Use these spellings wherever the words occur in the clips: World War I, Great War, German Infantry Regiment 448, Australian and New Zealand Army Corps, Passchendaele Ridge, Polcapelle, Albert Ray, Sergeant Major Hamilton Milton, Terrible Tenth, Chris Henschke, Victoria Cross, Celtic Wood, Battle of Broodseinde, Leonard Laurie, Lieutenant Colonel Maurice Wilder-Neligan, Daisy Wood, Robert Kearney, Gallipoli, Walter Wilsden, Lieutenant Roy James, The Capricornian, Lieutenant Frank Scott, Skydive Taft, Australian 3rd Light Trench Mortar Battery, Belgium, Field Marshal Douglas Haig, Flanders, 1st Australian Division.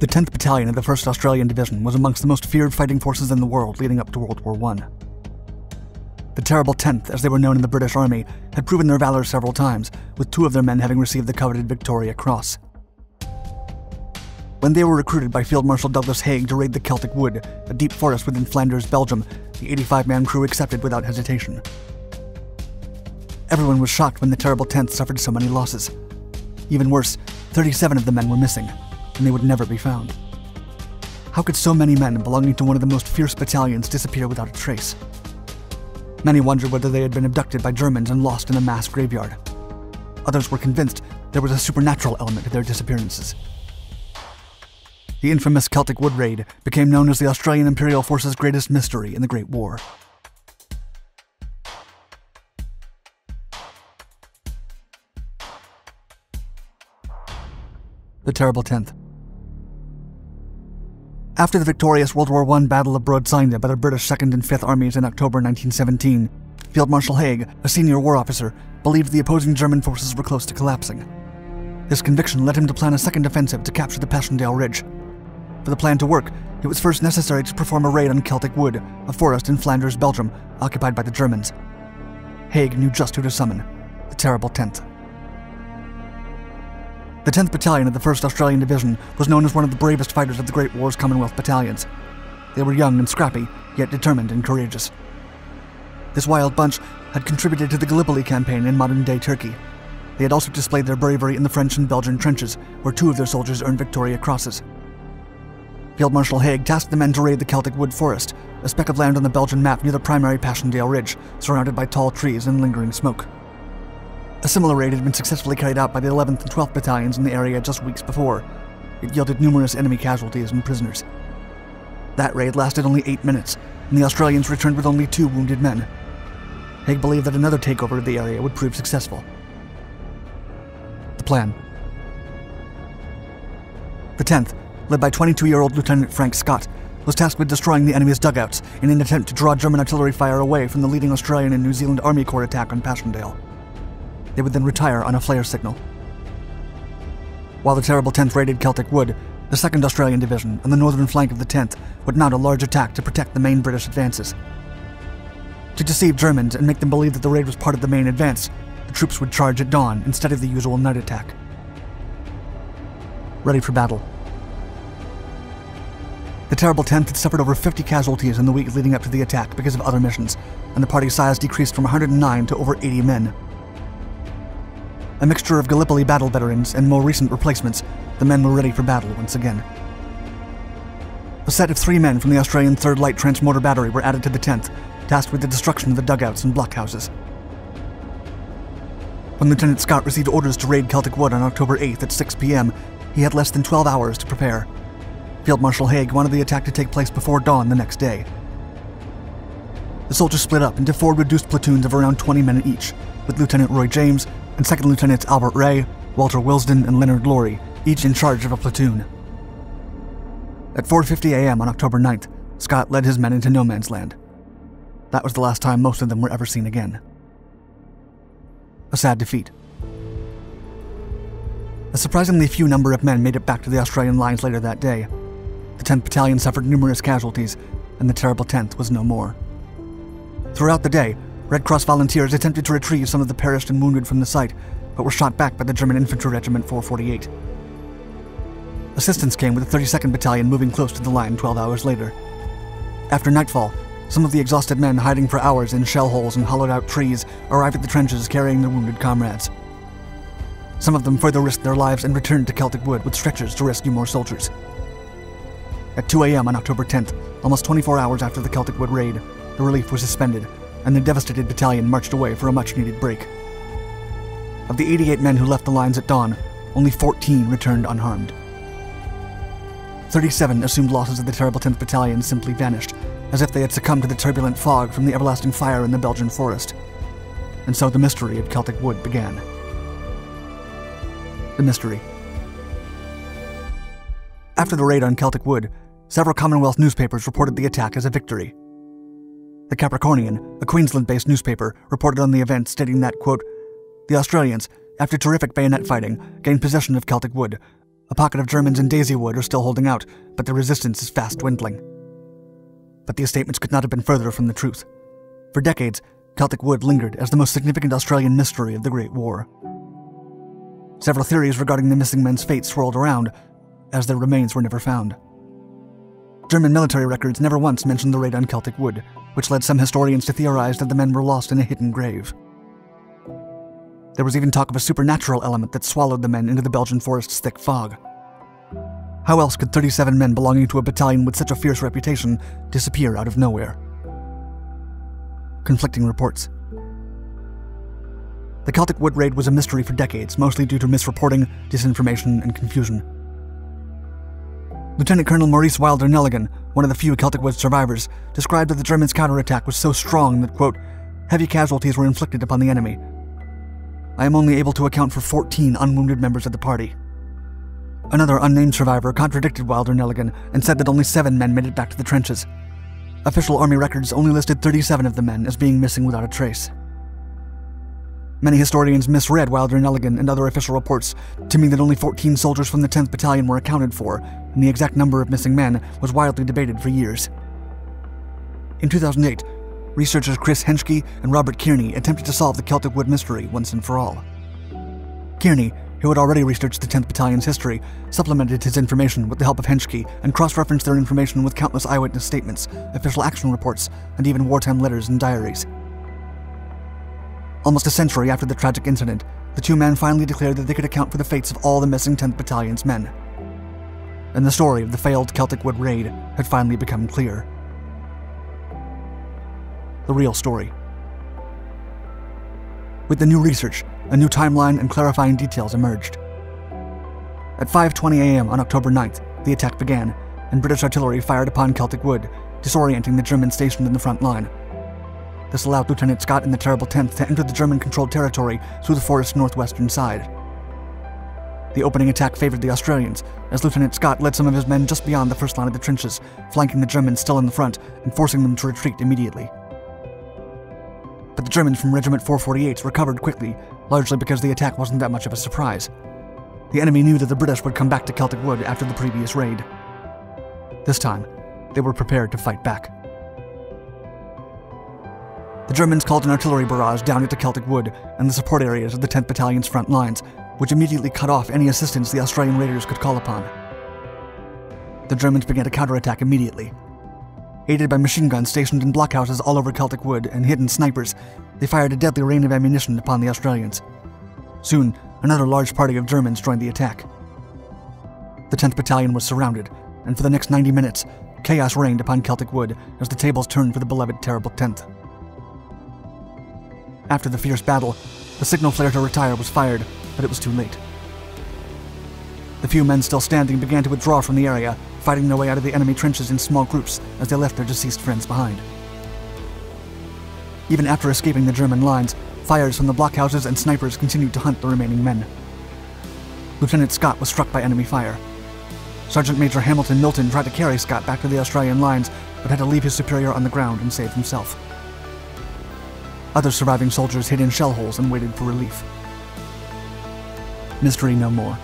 The 10th Battalion of the 1st Australian Division was amongst the most feared fighting forces in the world leading up to World War I. The Terrible Tenth, as they were known in the British Army, had proven their valor several times, with two of their men having received the coveted Victoria Cross. When they were recruited by Field Marshal Douglas Haig to raid the Celtic Wood, a deep forest within Flanders, Belgium, the 85-man crew accepted without hesitation. Everyone was shocked when the Terrible Tenth suffered so many losses. Even worse, 37 of the men were missing, and they would never be found. How could so many men belonging to one of the most fierce battalions disappear without a trace? Many wondered whether they had been abducted by Germans and lost in a mass graveyard. Others were convinced there was a supernatural element to their disappearances. The infamous Celtic Wood Raid became known as the Australian Imperial Force's greatest mystery in the Great War. The Terrible Tenth. After the victorious World War I Battle of Broodseinde by the British 2nd and 5th Armies in October 1917, Field Marshal Haig, a senior war officer, believed the opposing German forces were close to collapsing. This conviction led him to plan a second offensive to capture the Passchendaele Ridge. For the plan to work, it was first necessary to perform a raid on Celtic Wood, a forest in Flanders, Belgium, occupied by the Germans. Haig knew just who to summon, the Terrible Tenth. The 10th Battalion of the 1st Australian Division was known as one of the bravest fighters of the Great War's Commonwealth battalions. They were young and scrappy, yet determined and courageous. This wild bunch had contributed to the Gallipoli campaign in modern-day Turkey. They had also displayed their bravery in the French and Belgian trenches, where two of their soldiers earned Victoria Crosses. Field Marshal Haig tasked the men to raid the Celtic Wood Forest, a speck of land on the Belgian map near the primary Passchendaele Ridge, surrounded by tall trees and lingering smoke. A similar raid had been successfully carried out by the 11th and 12th battalions in the area just weeks before. It yielded numerous enemy casualties and prisoners. That raid lasted only 8 minutes, and the Australians returned with only 2 wounded men. Haig believed that another takeover of the area would prove successful. Plan. The 10th, led by 22-year-old Lieutenant Frank Scott, was tasked with destroying the enemy's dugouts in an attempt to draw German artillery fire away from the leading Australian and New Zealand Army Corps attack on Passchendaele. They would then retire on a flare signal. While the Terrible 10th raided Celtic Wood, the 2nd Australian Division on the northern flank of the 10th would mount a large attack to protect the main British advances. To deceive Germans and make them believe that the raid was part of the main advance, the troops would charge at dawn instead of the usual night attack. Ready for battle. The Terrible Tenth had suffered over 50 casualties in the week leading up to the attack because of other missions, and the party size decreased from 109 to over 80 men. A mixture of Gallipoli battle veterans and more recent replacements, the men were ready for battle once again. A set of 3 men from the Australian 3rd Light Trench Mortar Battery were added to the 10th, tasked with the destruction of the dugouts and blockhouses. When Lieutenant Scott received orders to raid Celtic Wood on October 8th at 6 p.m., he had less than 12 hours to prepare. Field Marshal Haig wanted the attack to take place before dawn the next day. The soldiers split up into 4 reduced platoons of around 20 men each, with Lieutenant Roy James and 2nd Lieutenants Albert Ray, Walter Wilsden, and Leonard Laurie, each in charge of a platoon. At 4:50 a.m. on October 9th, Scott led his men into no man's land. That was the last time most of them were ever seen again. A sad defeat. A surprisingly few number of men made it back to the Australian lines later that day. The 10th Battalion suffered numerous casualties, and the Terrible 10th was no more. Throughout the day, Red Cross volunteers attempted to retrieve some of the perished and wounded from the site, but were shot back by the German Infantry Regiment 448. Assistance came with the 32nd Battalion moving close to the line 12 hours later. After nightfall, some of the exhausted men hiding for hours in shell holes and hollowed-out trees arrived at the trenches carrying their wounded comrades. Some of them further risked their lives and returned to Celtic Wood with stretchers to rescue more soldiers. At 2 a.m. on October 10th, almost 24 hours after the Celtic Wood raid, the relief was suspended, and the devastated battalion marched away for a much-needed break. Of the 88 men who left the lines at dawn, only 14 returned unharmed. 37 assumed losses of the Terrible 10th Battalion simply vanished, as if they had succumbed to the turbulent fog from the everlasting fire in the Belgian forest. And so the mystery of Celtic Wood began. The mystery. After the raid on Celtic Wood, several Commonwealth newspapers reported the attack as a victory. The Capricornian, a Queensland-based newspaper, reported on the event stating that, quote, "The Australians, after terrific bayonet fighting, gained possession of Celtic Wood, A pocket of Germans in Daisy Wood are still holding out, but their resistance is fast dwindling. But these statements could not have been further from the truth. For decades, Celtic Wood lingered as the most significant Australian mystery of the Great War. Several theories regarding the missing men's fate swirled around, as their remains were never found. German military records never once mentioned the raid on Celtic Wood, which led some historians to theorize that the men were lost in a hidden grave. There was even talk of a supernatural element that swallowed the men into the Belgian forest's thick fog. How else could 37 men belonging to a battalion with such a fierce reputation disappear out of nowhere? Conflicting reports. The Celtic Wood raid was a mystery for decades, mostly due to misreporting, disinformation, and confusion. Lieutenant Colonel Maurice Wilder-Neligan, one of the few Celtic Wood survivors, described that the Germans' counterattack was so strong that, quote, heavy casualties were inflicted upon the enemy. I am only able to account for 14 unwounded members of the party. Another unnamed survivor contradicted Wilder-Neligan and said that only 7 men made it back to the trenches. Official army records only listed 37 of the men as being missing without a trace. Many historians misread Wilder-Neligan and other official reports to mean that only 14 soldiers from the 10th Battalion were accounted for, and the exact number of missing men was wildly debated for years. In 2008, researchers Chris Henschke and Robert Kearney attempted to solve the Celtic Wood mystery once and for all. Kearney, who had already researched the 10th Battalion's history, supplemented his information with the help of Henschke and cross-referenced their information with countless eyewitness statements, official action reports, and even wartime letters and diaries. Almost a century after the tragic incident, the two men finally declared that they could account for the fates of all the missing 10th Battalion's men. And the story of the failed Celtic Wood raid had finally become clear. The real story. With the new research, a new timeline and clarifying details emerged. At 5:20 a.m. on October 9th, the attack began, and British artillery fired upon Celtic Wood, disorienting the Germans stationed in the front line. This allowed Lieutenant Scott and the Terrible Tenth to enter the German-controlled territory through the forest's northwestern side. The opening attack favored the Australians, as Lieutenant Scott led some of his men just beyond the first line of the trenches, flanking the Germans still in the front and forcing them to retreat immediately. But the Germans from Regiment 448 recovered quickly, largely because the attack wasn't that much of a surprise. The enemy knew that the British would come back to Celtic Wood after the previous raid. This time, they were prepared to fight back. The Germans called an artillery barrage down into Celtic Wood and the support areas of the 10th Battalion's front lines, which immediately cut off any assistance the Australian raiders could call upon. The Germans began to counterattack immediately. Aided by machine guns stationed in blockhouses all over Celtic Wood and hidden snipers, they fired a deadly rain of ammunition upon the Australians. Soon, another large party of Germans joined the attack. The 10th Battalion was surrounded, and for the next 90 minutes, chaos reigned upon Celtic Wood as the tables turned for the beloved Terrible Tenth. After the fierce battle, the signal flare to retire was fired, but it was too late. The few men still standing began to withdraw from the area, fighting their way out of the enemy trenches in small groups as they left their deceased friends behind. Even after escaping the German lines, fires from the blockhouses and snipers continued to hunt the remaining men. Lieutenant Scott was struck by enemy fire. Sergeant Major Hamilton Milton tried to carry Scott back to the Australian lines, but had to leave his superior on the ground and save himself. Other surviving soldiers hid in shell holes and waited for relief. Mystery no more.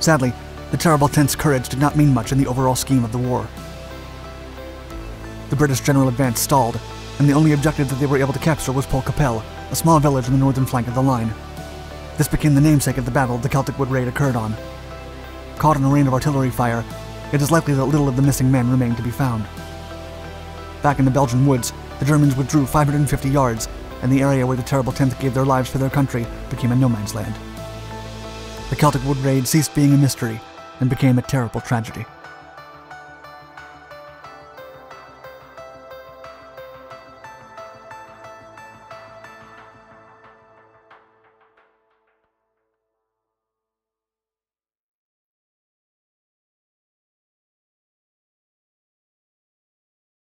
Sadly, the Terrible Tenth's courage did not mean much in the overall scheme of the war. The British general advance stalled, and the only objective that they were able to capture was Polcapelle, a small village on the northern flank of the line. This became the namesake of the battle the Celtic Wood raid occurred on. Caught in a rain of artillery fire, it is likely that little of the missing men remained to be found. Back in the Belgian woods, the Germans withdrew 550 yards, and the area where the Terrible Tenth gave their lives for their country became a no-man's land. The Celtic Wood raid ceased being a mystery and became a terrible tragedy.